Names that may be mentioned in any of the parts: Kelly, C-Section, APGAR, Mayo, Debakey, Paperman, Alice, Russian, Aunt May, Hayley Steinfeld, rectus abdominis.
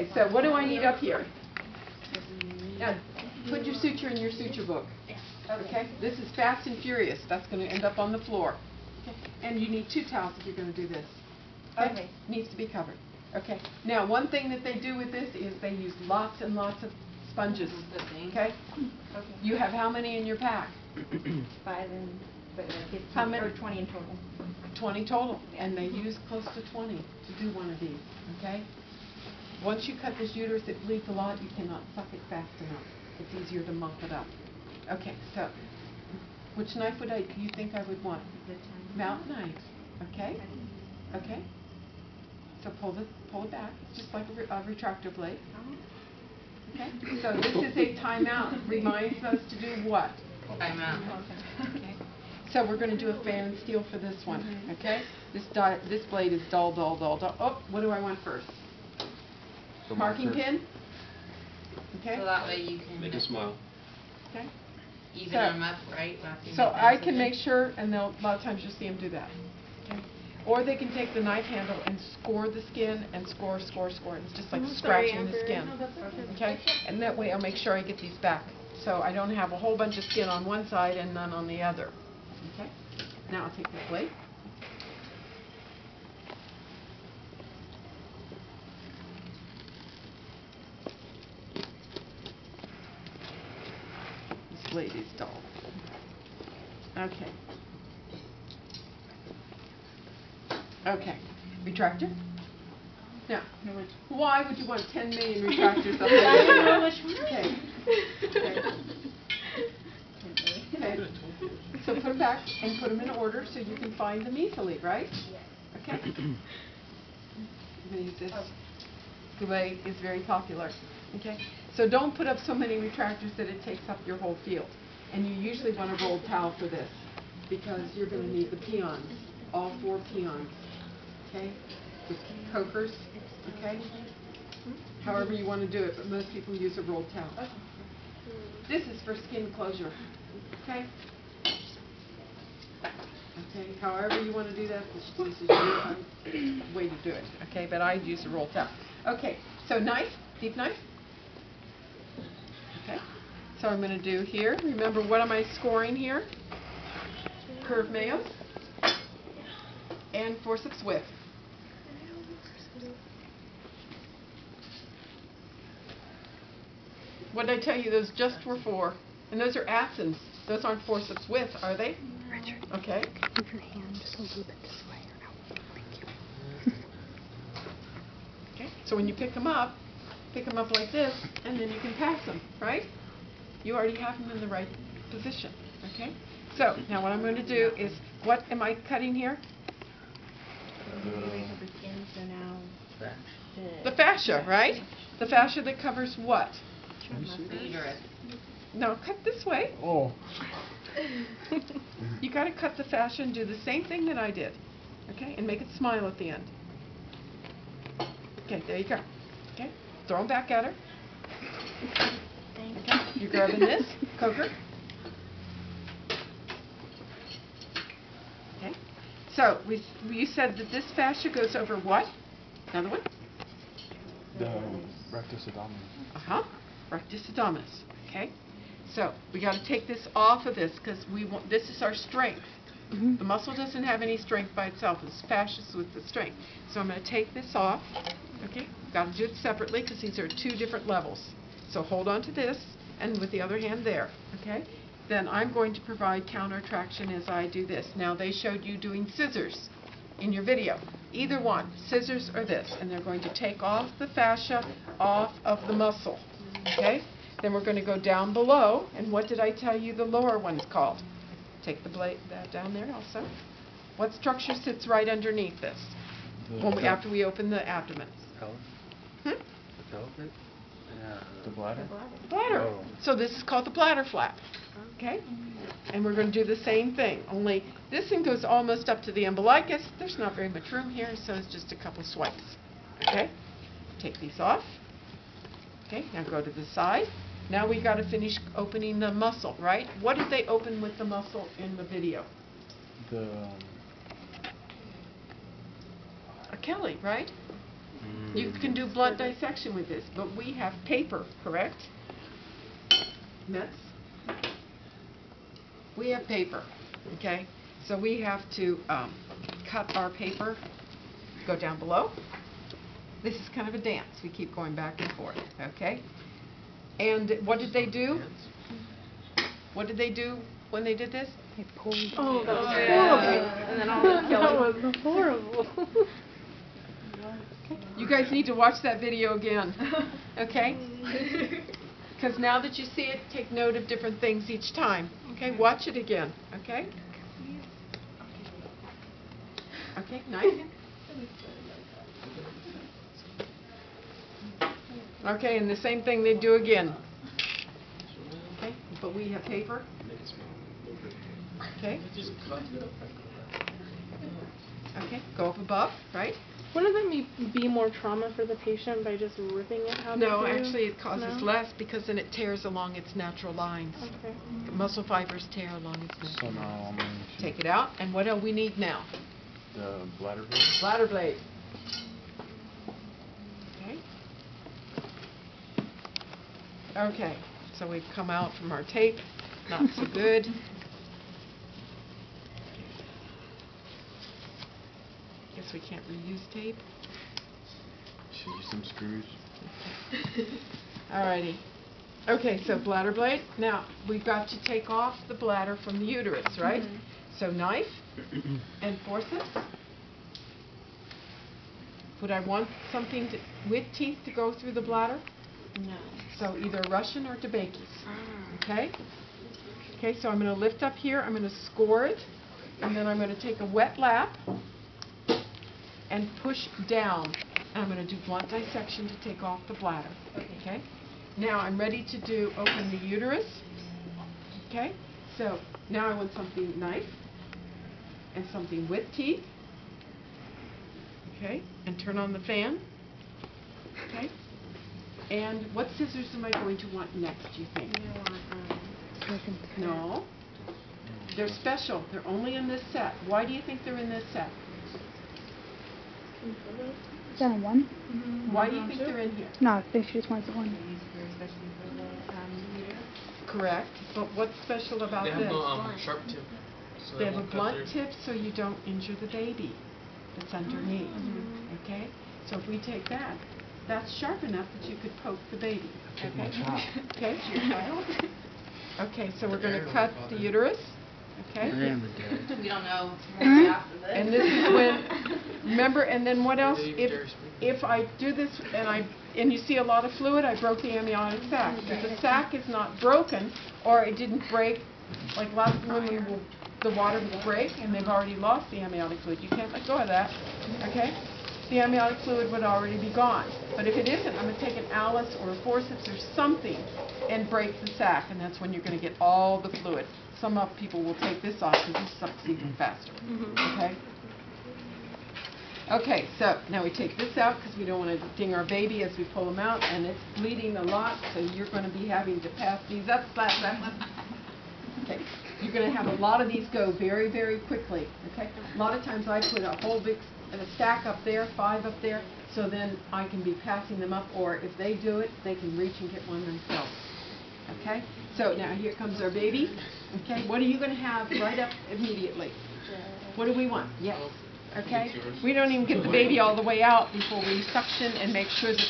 Okay, so what do I need up here? Now, put your suture in your suture book. Okay? This is fast and furious. That's going to end up on the floor. And you need two towels if you're going to do this. Okay? Needs to be covered. Okay. Now, one thing that they do with this is they use lots and lots of sponges. Okay? You have how many in your pack? 5 and... But how many? Or 20 in total. 20 total. And they use close to 20 to do one of these. Okay? Once you cut this uterus, it bleeds a lot. You cannot suck it fast enough. It's easier to mop it up. Okay, so which knife would you think I would want? Mountain knife. Okay? Okay? So pull it back. It's just like a retractor blade. Okay? So this is a timeout. Reminds us to do what? Timeout. Okay. So we're going to do a fan and steel for this one. Okay? This blade is dull. Oh, what do I want first? The marking pin. Okay? So that way you can make a smile. Okay? Even them up, right? So I can make sure, and a lot of times you'll see them do that. Okay? Or they can take the knife handle and score the skin and score. It's just like scratching the skin. Okay? And that way I'll make sure I get these back. So I don't have a whole bunch of skin on one side and none on the other. Okay? Now I'll take the plate. Lady's doll. Okay. Okay. Retractor? No. Why would you want 10 million retractors up there? I don't know which one. Okay. Okay. Okay. So put them back and put them in order so you can find them easily, right? Okay. I'm going to use this. Delay is very popular. Okay? So don't put up so many retractors that it takes up your whole field. And you usually want a rolled towel for this because you're going to need the peons, all 4 peons, okay? The cokers, okay? However you want to do it, but most people use a rolled towel. This is for skin closure, okay? Okay, however you want to do that, this is your way to do it, okay? But I use a rolled towel. Okay, so knife, deep knife. Okay, so I'm going to do here. Remember, what am I scoring here? Curved mayos and forceps width. What did I tell you? Those just were 4, and those are athens. Those aren't forceps width, are they? No. Okay. Move your hand just a little bit this way. Okay. So when you pick them up like this, and then you can pass them, right? You already have them in the right position, okay? So, now what I'm going to do is, what am I cutting here? The fascia, right? The fascia that covers what? No, cut this way. Oh. You got to cut the fascia and do the same thing that I did, okay? And make it smile at the end. Okay, there you go. Okay? Throw them back at her. Okay. You're grabbing this coker. Okay. So you said that this fascia goes over what? Another one? The rectus abdominis. Uh-huh. Rectus abdominis. Okay. So we got to take this off of this because we want. This is our strength. Mm-hmm. The muscle doesn't have any strength by itself. It's fascia's with the strength. So I'm going to take this off. Okay, got to do it separately because these are 2 different levels. So hold on to this and with the other hand there. Okay, then I'm going to provide counter traction as I do this. Now they showed you doing scissors in your video. Either one, scissors or this, and they're going to take off the fascia off of the muscle. Okay, then we're going to go down below. And what did I tell you the lower one's called? Take the blade down there also. What structure sits right underneath this? After we open the abdomen. Hmm? The pelvic? The bladder? The bladder. Oh. So this is called the bladder flap. Okay? And we're going to do the same thing, only this thing goes almost up to the umbilicus. There's not very much room here, so it's just a couple swipes. Okay? Take these off. Okay, now go to the side. Now we've got to finish opening the muscle, right? What did they open with the muscle in the video? The... Kelly, right? Mm. You can do blood dissection with this, but we have paper, correct? Mets? We have paper, okay? So we have to cut our paper, go down below. This is kind of a dance. We keep going back and forth, okay? And what did they do? What did they do when they did this? They pulled. Oh, that was horrible. Yeah. And then all the killing. That was horrible. You guys need to watch that video again, okay? Because now that you see it, take note of different things each time, okay? Watch it again, okay? Okay, nice. Okay, and the same thing they do again. Okay, but we have paper. Okay. Okay, go up above, right? Wouldn't that be more trauma for the patient by just ripping it out? No, actually it causes less because then it tears along its natural lines. Okay. The muscle fibers tear along its natural lines. Take it out, and what do we need now? The bladder blade. Bladder blade. Okay. Okay, so we've come out from our tape. Not so good. Guess we can't reuse tape. Should use some screws. Alrighty. Okay, so bladder blade. Now, we've got to take off the bladder from the uterus, right? Mm-hmm. So knife and forceps. Would I want something with teeth to go through the bladder? No. So either Russian or Debakey's. Okay? Okay, so I'm going to lift up here. I'm going to score it. And then I'm going to take a wet lap and push down. And I'm going to do blunt dissection to take off the bladder. Okay? Now I'm ready to do open the uterus. Okay? So now I want something nice. And something with teeth. Okay, and turn on the fan. Okay, and what scissors am I going to want next, do you think? No, they're special. They're only in this set. Why do you think they're in this set? Down one. Why do you think they're in here? No, they should just want the one. Correct, but what's special about this? They have a sharp tip. So they have a blunt tip so you don't injure the baby that's underneath, okay? So if we take that, that's sharp enough that you could poke the baby, okay? Okay, okay, so we're going to cut the uterus, okay? We don't know after this. And this is when, remember, and then what else? If I do this and you see a lot of fluid, I broke the amniotic sac. If the sac is not broken or it didn't break, like lots of women will... The water will break, and they've already lost the amniotic fluid. You can't let go of that, okay? The amniotic fluid would already be gone. But if it isn't, I'm going to take an Alice or a forceps or something and break the sac, and that's when you're going to get all the fluid. Some people will take this off because this sucks even faster, okay? Okay, so now we take this out because we don't want to ding our baby as we pull them out, and it's bleeding a lot, so you're going to be having to pass these up, slap, slap, slap. Okay. You're going to have a lot of these go very, very quickly, okay? A lot of times I put a whole big stack up there, 5 up there, so then I can be passing them up, or if they do it, they can reach and get one themselves, okay? So now here comes our baby, okay? What are you going to have right up immediately? What do we want? Yes, okay? We don't even get the baby all the way out before we suction and make sure that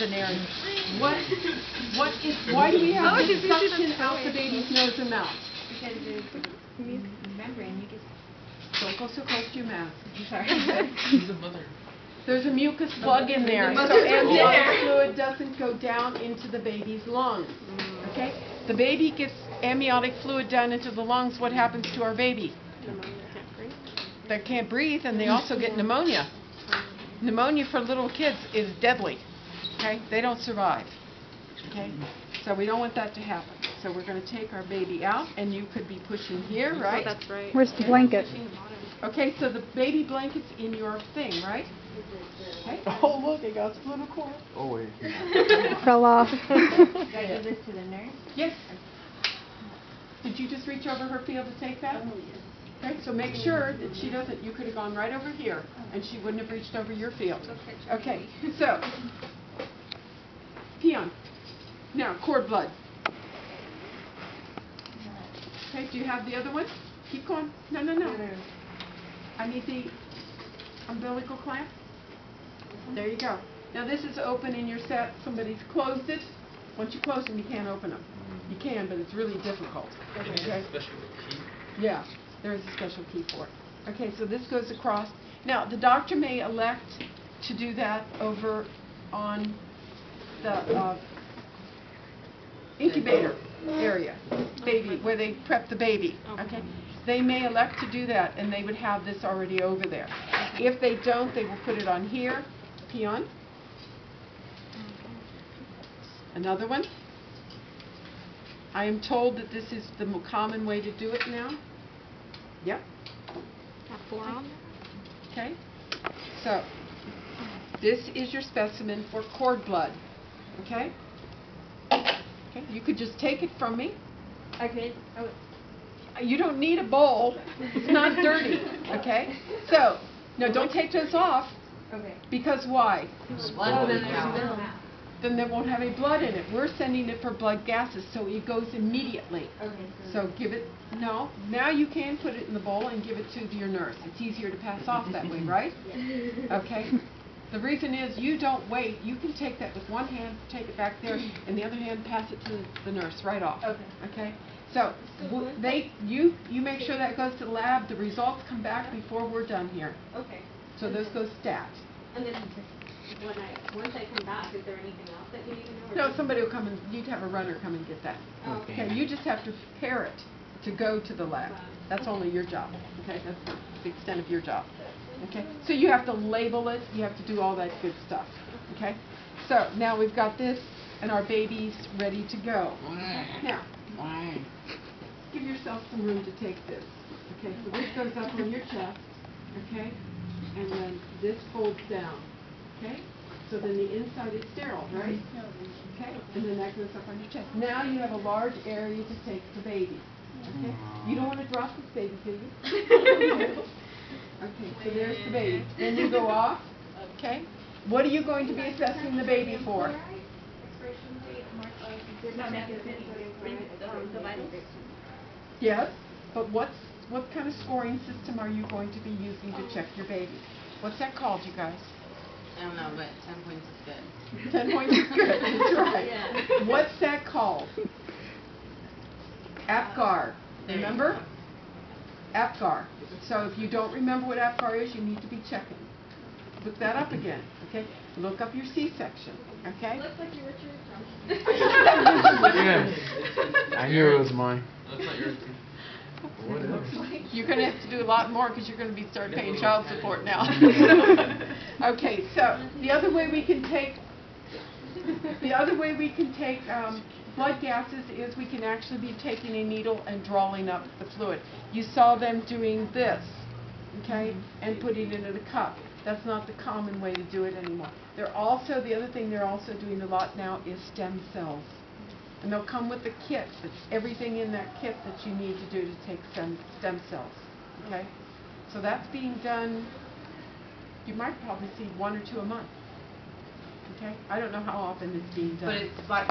the narrow... Why do we have to suction out the baby's nose and mouth? Because the membrane, you just... Don't go so close to your mouth. I'm sorry. She's a mother. There's a mucus plug in there, so amniotic fluid doesn't go down into the baby's lungs, okay? The baby gets amniotic fluid down into the lungs. What happens to our baby? Pneumonia. Can't breathe. They can't breathe, and they also get pneumonia. Pneumonia for little kids is deadly, okay? They don't survive, okay? So we don't want that to happen. So we're going to take our baby out, and you could be pushing here, right? Oh, that's right. Where's the blanket? Okay, so the baby blanket's in your thing, right? Okay. Oh, look, it got split in quarter. Oh, wait. It fell off. Did I give this to the nurse? Yes. Did you just reach over her field to take that? Oh, yes. Okay, so make sure that she doesn't, you could have gone right over here and she wouldn't have reached over your field. Okay, so peon. Now, cord blood. Okay, do you have the other one? Keep going. No, no, no. I need the umbilical clamp. There you go. Now this is open in your set. Somebody's closed it. Once you close them, you can't open them. You can, but it's really difficult. Okay. Is there a special key? Yeah, there is a special key for it. Okay, so this goes across. Now, the doctor may elect to do that over on the incubator area, baby, where they prep the baby. Okay. They may elect to do that, and they would have this already over there. If they don't, they will put it on here. Peon. Another one. I am told that this is the common way to do it now. Yep. Okay. So this is your specimen for cord blood. Okay. Okay. You could just take it from me. Okay. You don't need a bowl. It's not dirty. Okay. So no, don't take this off. Okay. Because why? Then they won't have any blood in it. We're sending it for blood gases, so it goes immediately. Okay. So give it, no, now you can put it in the bowl and give it to your nurse. It's easier to pass off that way, right? Yeah. Okay. The reason is you don't wait. You can take that with one hand, take it back there, and the other hand pass it to the nurse right off. Okay. Okay. So you make sure that goes to the lab. The results come back before we're done here. Okay. So those go stat. And then once I come back, is there anything else that you need to know? No, somebody will come and you'd have a runner come and get that. Oh, okay. Okay, you just have to prepare it to go to the lab. That's only your job. Okay, that's the extent of your job. Okay, so you have to label it. You have to do all that good stuff. Okay, so now we've got this and our baby's ready to go. Now, give yourself some room to take this. Okay, so this goes up on your chest. Okay, and then this folds down. Okay, so then the inside is sterile, right? Okay, and then that goes up on your chest. Now you have a large area to take the baby. Okay, you don't want to drop this baby, do you? Okay, so there's the baby. Then you go off. Okay, what are you going to be assessing the baby for? Yes, but what kind of scoring system are you going to be using to check your baby? What's that called, you guys? I don't know, but 10 points is good. 10 points is good, that's right. Yeah. What's that called? APGAR. Remember? APGAR. So if you don't remember what APGAR is, you need to be checking. Look that up again, okay? Look up your C-section, okay? Looks like you were cheering for yeah. I knew it was mine. Looks like yours. You're going to have to do a lot more because you're going to be start paying child support now. Okay, so the other way we can take blood gases is we can actually be taking a needle and drawing up the fluid. You saw them doing this, okay, and putting it in a cup. That's not the common way to do it anymore. They're also, the other thing they're also doing a lot now is stem cells. And they'll come with the kit. It's everything in that kit that you need to do to take stem cells. Okay? So that's being done. You might probably see one or two a month. Okay? I don't know how often it's being done. But it's like